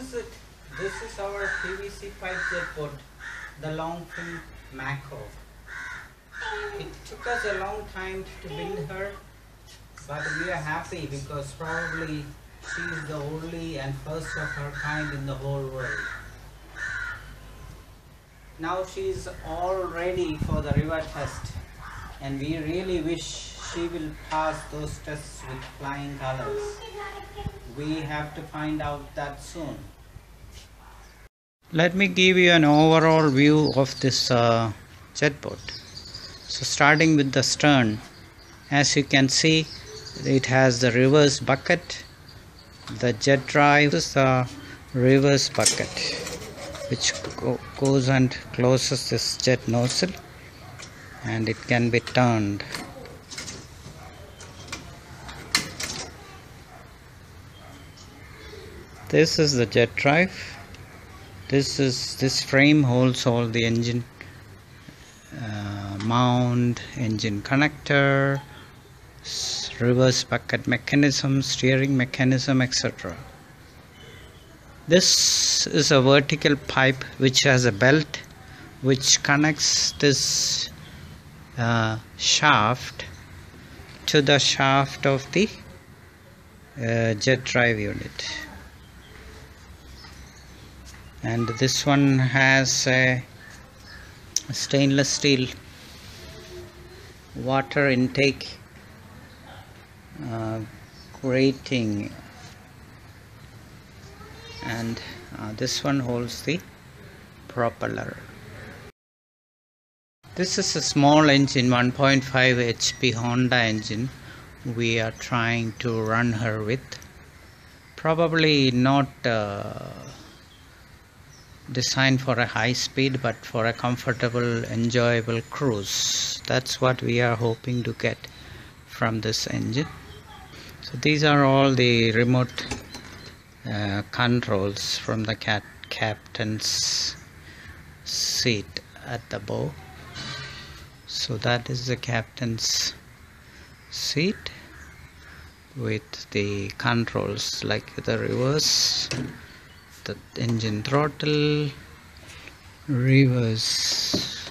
is it. This is our PVC pipe they put, the Longfin Maco. It took us a long time to build her, but we are happy because probably she is the only and first of her kind in the whole world. Now she is all ready for the river test, and we really wish she will pass those tests with flying colors. We have to find out that soon. Let me give you an overall view of this jetboat. So starting with the stern, as you can see, it has the reverse bucket. The jet drive is the reverse bucket, which goes and closes this jet nozzle, and it can be turned. This is the jet drive. This frame holds all the engine mount, engine connector, reverse bucket mechanism, steering mechanism, etc. This is a vertical pipe which has a belt which connects this shaft to the shaft of the jet drive unit. And this one has a stainless steel water intake grating. And this one holds the propeller. This is a small engine, 1.5 HP Honda engine we are trying to run her with. Probably not designed for a high speed, but for a comfortable, enjoyable cruise. That's what we are hoping to get from this engine. So these are all the remote controls from the captain's seat at the bow. So that is the captain's seat with the controls like the reverse, the engine throttle, reverse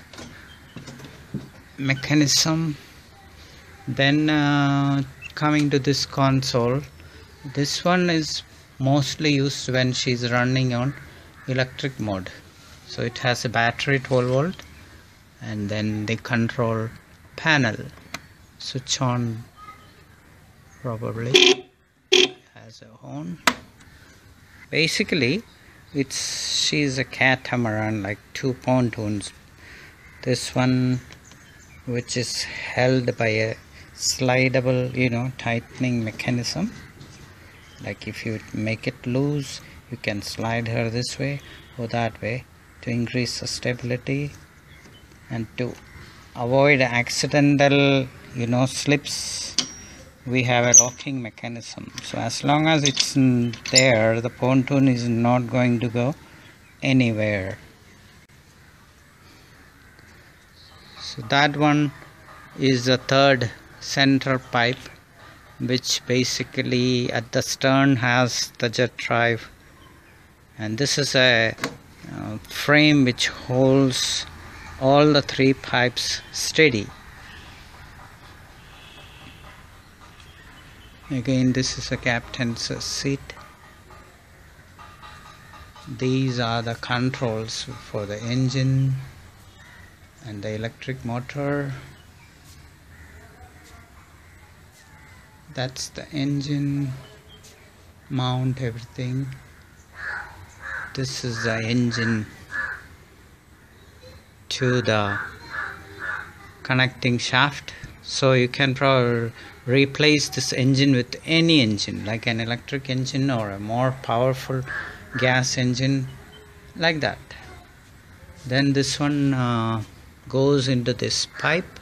mechanism. Then coming to this console, this one is mostly used when she's running on electric mode. So it has a battery, 12 volt, and then the control panel, switch on, probably has a horn. Basically she's a catamaran, like two pontoons. This one which is held by a slidable, tightening mechanism. Like if you make it loose, you can slide her this way or that way to increase the stability and to avoid accidental slips. We have a locking mechanism, so as long as it's in there, the pontoon is not going to go anywhere. So that one is the third center pipe, which basically at the stern has the jet drive, and this is a frame which holds all the three pipes steady. Again, this is a captain's seat. These are the controls for the engine and the electric motor. That's the engine mount, everything. This is the engine to the connecting shaft. So you can probably replace this engine with any engine, like an electric engine or a more powerful gas engine, like that. Then this one goes into this pipe.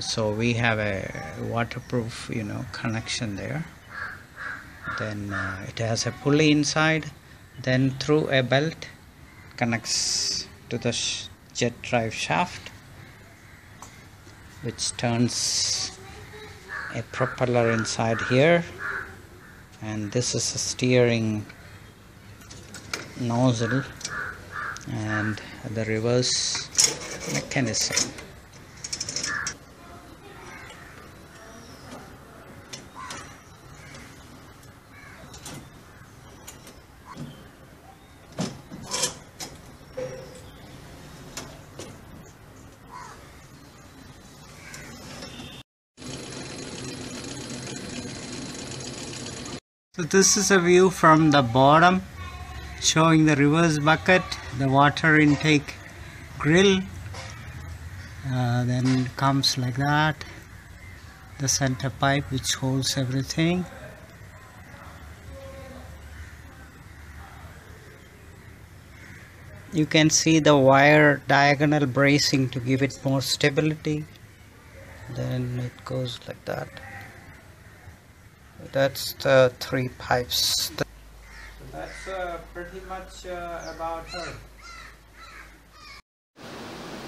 So we have a waterproof connection there. Then it has a pulley inside, then through a belt connects to the jet drive shaft, which turns a propeller inside here, and this is a steering nozzle and the reverse mechanism. So this is a view from the bottom showing the reverse bucket, the water intake grill, then comes like that, the center pipe which holds everything. You can see the wire diagonal bracing to give it more stability. Then it goes like that. That's the three pipes. So that's pretty much about her.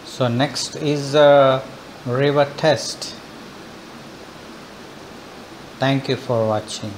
So next is the river test. Thank you for watching.